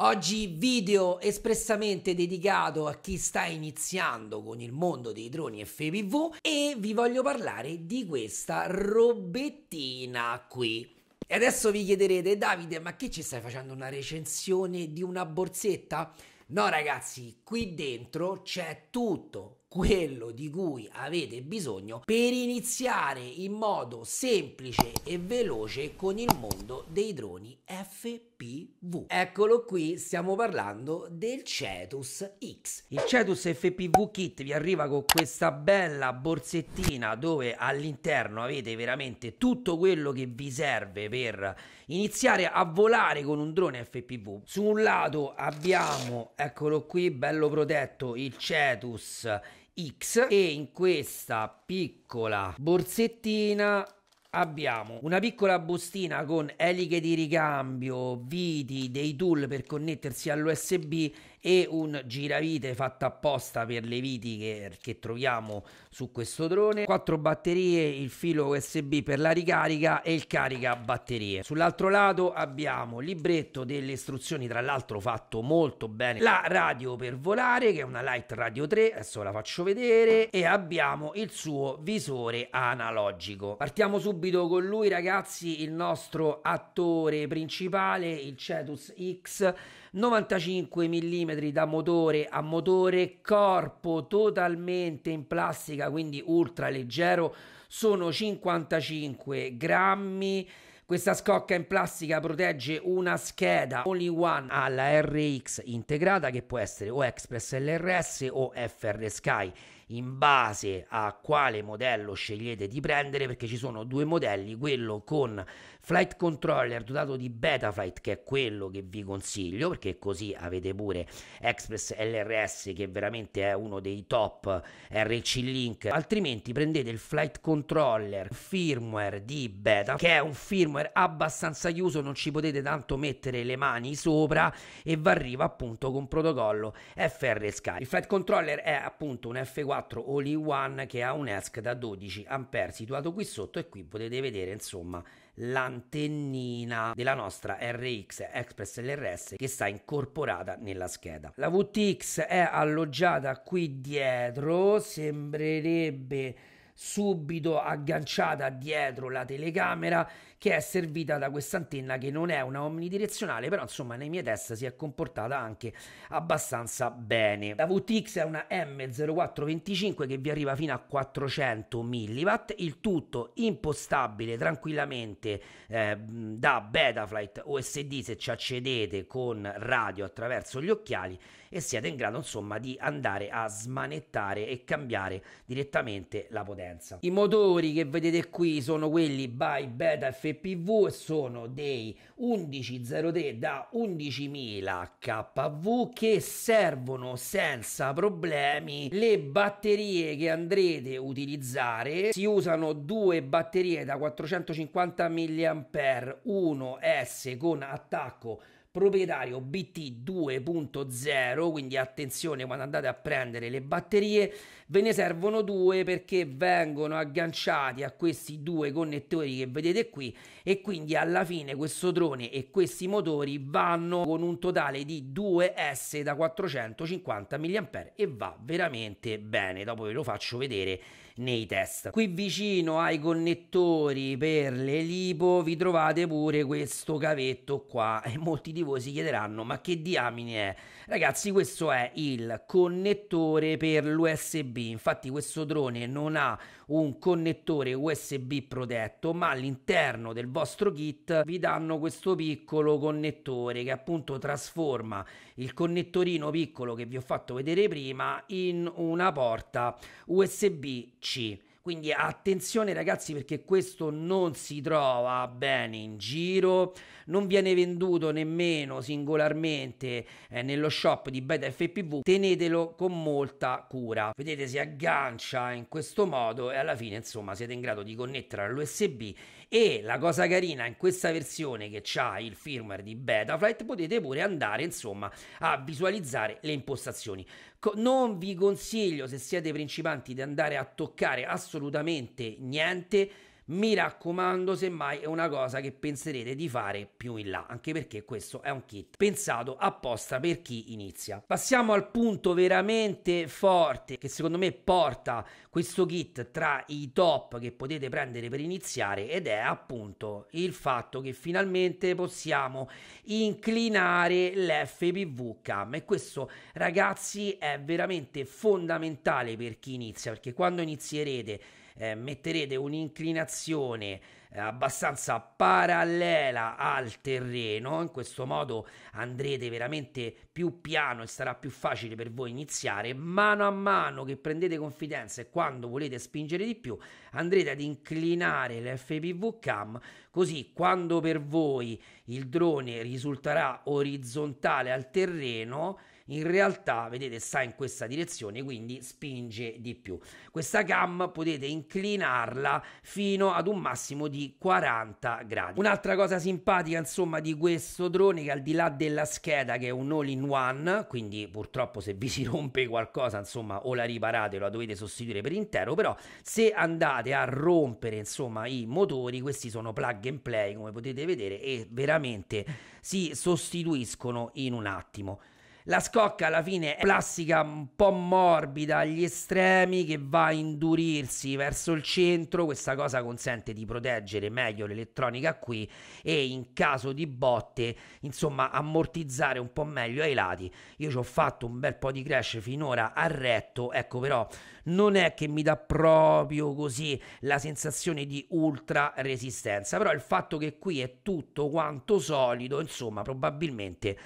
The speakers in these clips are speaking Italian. Oggi video espressamente dedicato a chi sta iniziando con il mondo dei droni FPV e vi voglio parlare di questa robettina qui. E adesso vi chiederete: Davide, ma che ci stai facendo, una recensione di una borsetta? No ragazzi, qui dentro c'è tutto quello di cui avete bisogno per iniziare in modo semplice e veloce con il mondo dei droni FPV. Eccolo qui, stiamo parlando del Cetus X. Il Cetus FPV Kit vi arriva con questa bella borsettina dove all'interno avete veramente tutto quello che vi serve per iniziare a volare con un drone FPV. Su un lato abbiamo, eccolo qui, bello protetto, il Cetus X, e in questa piccola borsettina abbiamo una piccola bustina con eliche di ricambio, viti, dei tool per connettersi all'USB e un giravite fatta apposta per le viti che troviamo su questo drone, 4 batterie, il filo USB per la ricarica e il caricabatterie. Sull'altro lato abbiamo il libretto delle istruzioni, tra l'altro fatto molto bene, la radio per volare che è una LiteRadio 3, adesso la faccio vedere, e abbiamo il suo visore analogico. Partiamo subito con lui ragazzi, il nostro attore principale, il Cetus X, 95 mm da motore a motore, corpo totalmente in plastica, quindi ultra leggero, sono 55 grammi. Questa scocca in plastica protegge una scheda Only One alla RX integrata, che può essere o Express LRS o FrSky, in base a quale modello scegliete di prendere, perché ci sono due modelli, quello con flight controller dotato di Betaflight, che è quello che vi consiglio, perché così avete pure Express LRS che veramente è uno dei top RC Link, altrimenti prendete il flight controller firmware di Beta, che è un firmware abbastanza chiuso, non ci potete tanto mettere le mani sopra, e vi arriva appunto con protocollo FrSky. Il flight controller è appunto un F4 Only One che ha un ESC da 12 ampere, situato qui sotto, e qui potete vedere insomma l'antennina della nostra RX Express LRS che sta incorporata nella scheda. La VTX è alloggiata qui dietro, sembrerebbe subito agganciata dietro la telecamera, che è servita da questa antenna che non è una omnidirezionale, però insomma nei miei test si è comportata anche abbastanza bene. La VTX è una M0425 che vi arriva fino a 400 mW, il tutto impostabile tranquillamente da Betaflight OSD se ci accedete con radio attraverso gli occhiali, e siete in grado insomma di andare a smanettare e cambiare direttamente la potenza. I motori che vedete qui sono quelli by Beta FPV, sono dei 1103 da 11.000 kV che servono senza problemi. Le batterie che andrete a utilizzare, si usano 2 batterie da 450 mAh, 1S con attacco proprietario BT 2.0, quindi attenzione quando andate a prendere le batterie, ve ne servono 2 perché vengono agganciati a questi 2 connettori che vedete qui, e quindi alla fine questo drone e questi motori vanno con un totale di 2S da 450 mAh e va veramente bene, dopo ve lo faccio vedere nei test. Qui vicino ai connettori per le lipo vi trovate pure questo cavetto qua, e molti di voi si chiederanno: ma che diamine è? Ragazzi, questo è il connettore per l'USB. Infatti questo drone non ha un connettore USB protetto, ma all'interno del vostro kit vi danno questo piccolo connettore che appunto trasforma il connettorino piccolo che vi ho fatto vedere prima in una porta USB-C. Quindi attenzione ragazzi, perché questo non si trova bene in giro, non viene venduto nemmeno singolarmente nello shop di Beta FPV, tenetelo con molta cura. Vedete, si aggancia in questo modo e alla fine insomma siete in grado di connettere all'USB, e la cosa carina, in questa versione che ha il firmware di Betaflight potete pure andare insomma a visualizzare le impostazioni. Non vi consiglio, se siete principianti, di andare a toccare assolutamente niente, Mi raccomando, semmai è una cosa che penserete di fare più in là, anche perché questo è un kit pensato apposta per chi inizia. Passiamo al punto veramente forte che secondo me porta questo kit tra i top che potete prendere per iniziare, ed è appunto il fatto che finalmente possiamo inclinare l'FPV cam, e questo, ragazzi, è veramente fondamentale per chi inizia, perché quando inizierete metterete un'inclinazione abbastanza parallela al terreno. In questo modo andrete veramente più piano e sarà più facile per voi iniziare. Mano a mano che prendete confidenza e quando volete spingere di più andrete ad inclinare l'FPV cam, così quando per voi il drone risulterà orizzontale al terreno, in realtà, vedete, sta in questa direzione, quindi spinge di più. Questa cam potete inclinarla fino ad un massimo di 40 gradi. Un'altra cosa simpatica, insomma, di questo drone, che al di là della scheda, che è un all in one, quindi purtroppo se vi si rompe qualcosa, insomma, o la riparate o la dovete sostituire per intero, però se andate a rompere, insomma, i motori, questi sono plug and play, come potete vedere, e veramente si sostituiscono in un attimo. La scocca alla fine è plastica un po' morbida agli estremi che va a indurirsi verso il centro. Questa cosa consente di proteggere meglio l'elettronica qui e in caso di botte, insomma, ammortizzare un po' meglio ai lati. Io ci ho fatto un bel po' di crash finora a retto, ecco, però non è che mi dà proprio così la sensazione di ultra resistenza, però il fatto che qui è tutto quanto solido, insomma, probabilmente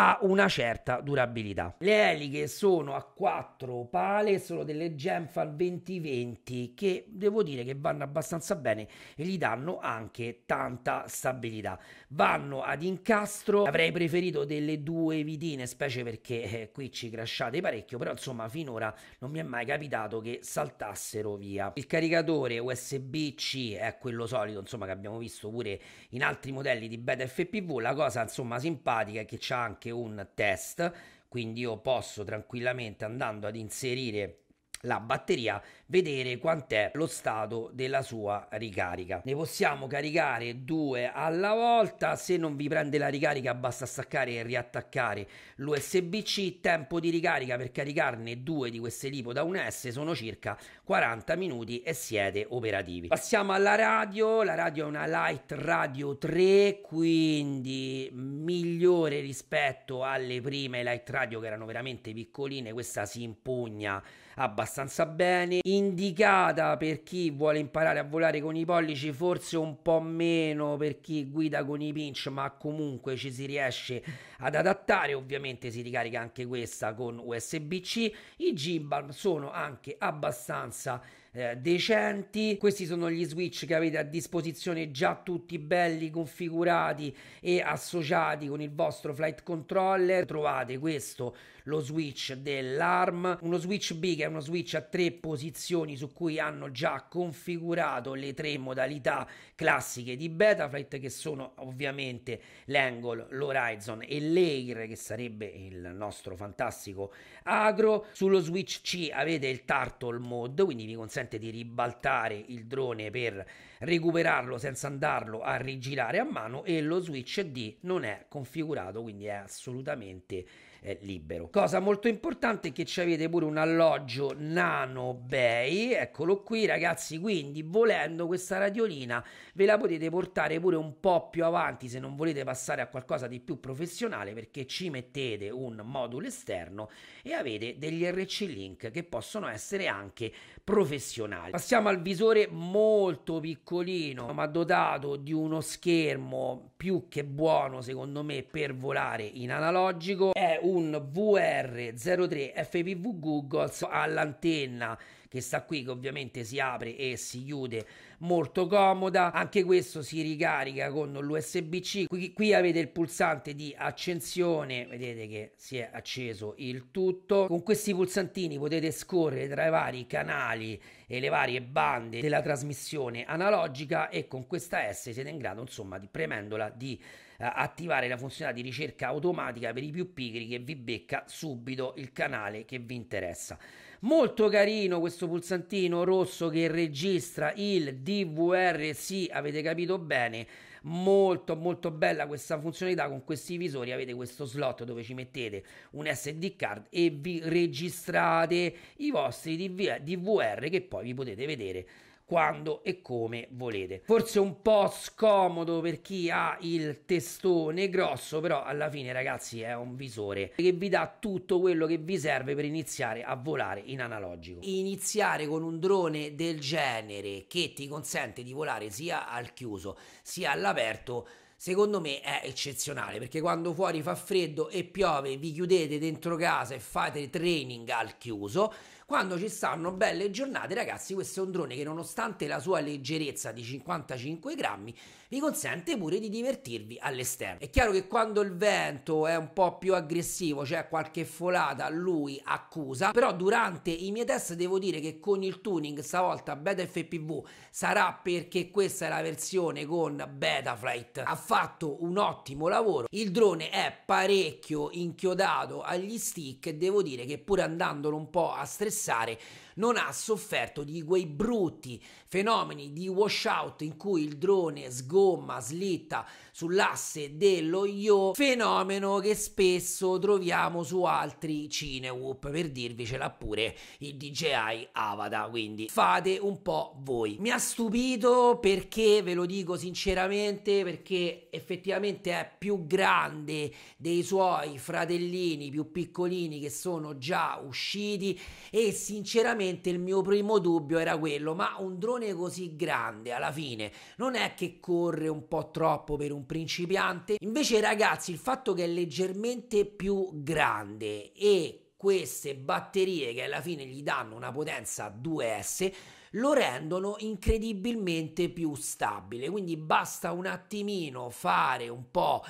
ha una certa durabilità. Le eliche sono a 4 pale, sono delle GemFan 2020 che devo dire che vanno abbastanza bene e gli danno anche tanta stabilità. Vanno ad incastro, avrei preferito delle due vitine, specie perché qui ci crashate parecchio, però insomma finora non mi è mai capitato che saltassero via. Il caricatore USB-C è quello solido, insomma, che abbiamo visto pure in altri modelli di Beta FPV. La cosa, insomma, simpatica è che c'ha anche un test, quindi io posso tranquillamente, andando ad inserire la batteria, vedere quant'è lo stato della sua ricarica. Ne possiamo caricare 2 alla volta. Se non vi prende la ricarica basta staccare e riattaccare l'USB-C. Tempo di ricarica per caricarne 2 di queste lipo da 1S sono circa 40 minuti e siete operativi. Passiamo alla radio. La radio è una LiteRadio 3, quindi migliore rispetto alle prime LiteRadio che erano veramente piccoline. Questa si impugna abbastanza bene, indicata per chi vuole imparare a volare con i pollici, forse un po' meno per chi guida con i pinch, ma comunque ci si riesce ad adattare. Ovviamente si ricarica anche questa con USB-C. I gimbal sono anche abbastanza decenti. Questi sono gli switch che avete a disposizione, già tutti belli configurati e associati con il vostro flight controller. Trovate questo, lo switch dell'ARM, uno switch B che è uno switch a 3 posizioni su cui hanno già configurato le 3 modalità classiche di Betaflight, che sono ovviamente l'angle, l'horizon e l'air, che sarebbe il nostro fantastico agro. Sullo switch C avete il turtle mode, quindi vi consente di ribaltare il drone per recuperarlo senza andarlo a rigirare a mano, e lo switch D non è configurato, quindi è assolutamente libero. Cosa molto importante è che ci avete pure un alloggio nano bay, eccolo qui, ragazzi, quindi volendo questa radiolina ve la potete portare pure un po' più avanti se non volete passare a qualcosa di più professionale, perché ci mettete un modulo esterno e avete degli RC Link che possono essere anche professionali. Passiamo al visore, molto piccolino ma dotato di uno schermo più che buono secondo me per volare in analogico. È un VR03 FPV Goggles, all'antenna che sta qui, che ovviamente si apre e si chiude, molto comoda. Anche questo si ricarica con l'USB-C. Qui avete il pulsante di accensione, vedete che si è acceso il tutto. Con questi pulsantini potete scorrere tra i vari canali e le varie bande della trasmissione analogica, e con questa S siete in grado, insomma, premendola, di attivare la funzionalità di ricerca automatica per i più pigri, che vi becca subito il canale che vi interessa. Molto carino questo pulsantino rosso che registra il DVR, sì, avete capito bene, molto molto bella questa funzionalità. Con questi visori avete questo slot dove ci mettete un SD card e vi registrate i vostri DVR che poi vi potete vedere quando e come volete. Forse un po' scomodo per chi ha il testone grosso, però alla fine ragazzi è un visore che vi dà tutto quello che vi serve per iniziare a volare in analogico. Iniziare con un drone del genere che ti consente di volare sia al chiuso sia all'aperto, secondo me è eccezionale, perché quando fuori fa freddo e piove vi chiudete dentro casa e fate training al chiuso. Quando ci stanno belle giornate, ragazzi, questo è un drone che, nonostante la sua leggerezza di 55 grammi, vi consente pure di divertirvi all'esterno. È chiaro che quando il vento è un po' più aggressivo, c'è qualche folata, lui accusa, però durante i miei test devo dire che con il tuning stavolta Beta FPV, sarà perché questa è la versione con Betaflight, fatto un ottimo lavoro. Il drone è parecchio inchiodato agli stick e devo dire che, pur andandolo un po' a stressare, non ha sofferto di quei brutti fenomeni di washout in cui il drone sgomma, slitta sull'asse dello yo, fenomeno che spesso troviamo su altri cinewhoop, per dirvi ce l'ha pure il DJI Avata, quindi fate un po' voi. Mi ha stupito, perché ve lo dico sinceramente, perché effettivamente è più grande dei suoi fratellini più piccolini che sono già usciti, e sinceramente il mio primo dubbio era quello: ma un drone così grande alla fine non è che corre un po' troppo per un principiante? Invece ragazzi, il fatto che è leggermente più grande e queste batterie che alla fine gli danno una potenza 2S lo rendono incredibilmente più stabile, quindi basta un attimino fare un po'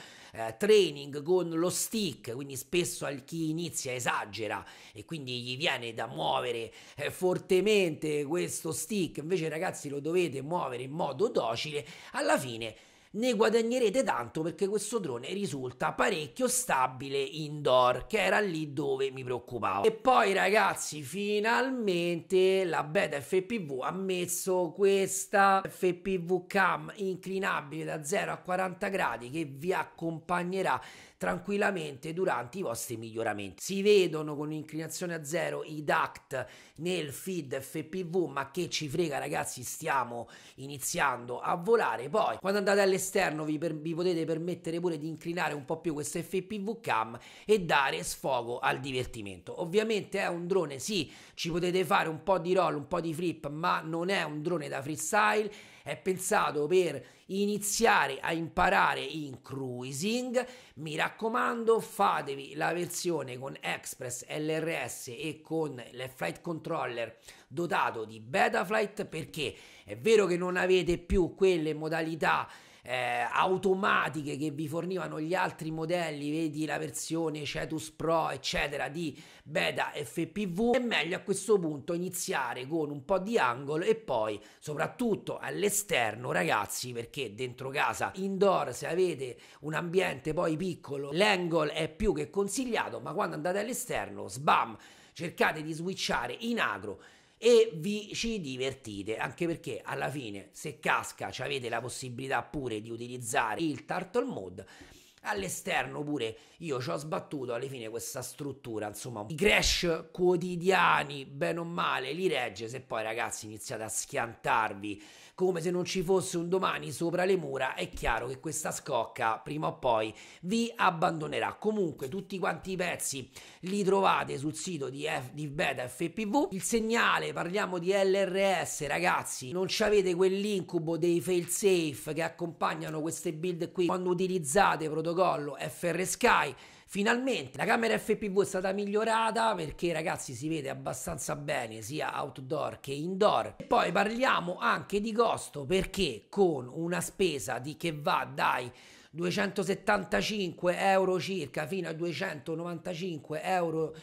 training con lo stick, quindi spesso a chi inizia esagera e quindi gli viene da muovere fortemente questo stick, invece ragazzi lo dovete muovere in modo docile, alla fine ne guadagnerete tanto, perché questo drone risulta parecchio stabile indoor, che era lì dove mi preoccupavo. E poi ragazzi, finalmente la Beta FPV ha messo questa FPV cam inclinabile da 0 a 40 gradi che vi accompagnerà tranquillamente durante i vostri miglioramenti. Si vedono con inclinazione a 0 i duct nel feed FPV, ma che ci frega ragazzi, stiamo iniziando a volare. Poi quando andate all'esterno vi potete permettere pure di inclinare un po' più questa FPV cam e dare sfogo al divertimento. Ovviamente è un drone, sì, ci potete fare un po' di roll, un po' di flip, ma non è un drone da freestyle, è pensato per iniziare a imparare in cruising. Mi raccomando, fatevi la versione con Express LRS e con il flight controller dotato di Betaflight, perché è vero che non avete più quelle modalità automatiche che vi fornivano gli altri modelli, vedi la versione Cetus Pro eccetera di Beta FPV. È meglio a questo punto iniziare con un po' di angle e poi soprattutto all'esterno ragazzi, perché dentro casa, indoor, se avete un ambiente poi piccolo, l'angle è più che consigliato, ma quando andate all'esterno, sbam, cercate di switchare in agro e vi ci divertite, anche perché alla fine se casca avete la possibilità pure di utilizzare il turtle mode. All'esterno pure io ci ho sbattuto, alla fine questa struttura, insomma, i crash quotidiani bene o male li regge. Se poi ragazzi iniziate a schiantarvi come se non ci fosse un domani sopra le mura, è chiaro che questa scocca prima o poi vi abbandonerà. Comunque tutti quanti i pezzi li trovate sul sito di Beta FPV. Il segnale, parliamo di LRS ragazzi, non c'avete quell'incubo dei failsafe che accompagnano queste build qui quando utilizzate prodotti FrSky. Finalmente la camera FPV è stata migliorata, perché ragazzi si vede abbastanza bene sia outdoor che indoor. E poi parliamo anche di costo, perché con una spesa che va dai 275 euro circa fino a 295 euro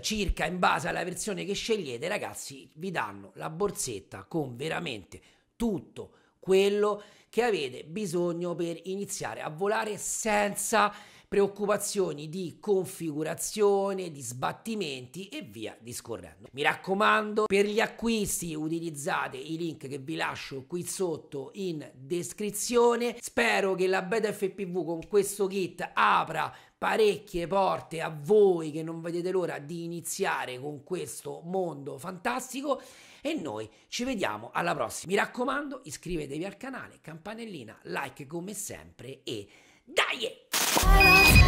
circa, in base alla versione che scegliete ragazzi, vi danno la borsetta con veramente tutto quello che avete bisogno per iniziare a volare senza preoccupazioni di configurazione, di sbattimenti e via discorrendo. Mi raccomando, per gli acquisti utilizzate i link che vi lascio qui sotto in descrizione. Spero che la Beta FPV con questo kit apra parecchie porte a voi che non vedete l'ora di iniziare con questo mondo fantastico, e noi ci vediamo alla prossima. Mi raccomando, iscrivetevi al canale, campanellina, like come sempre e dai!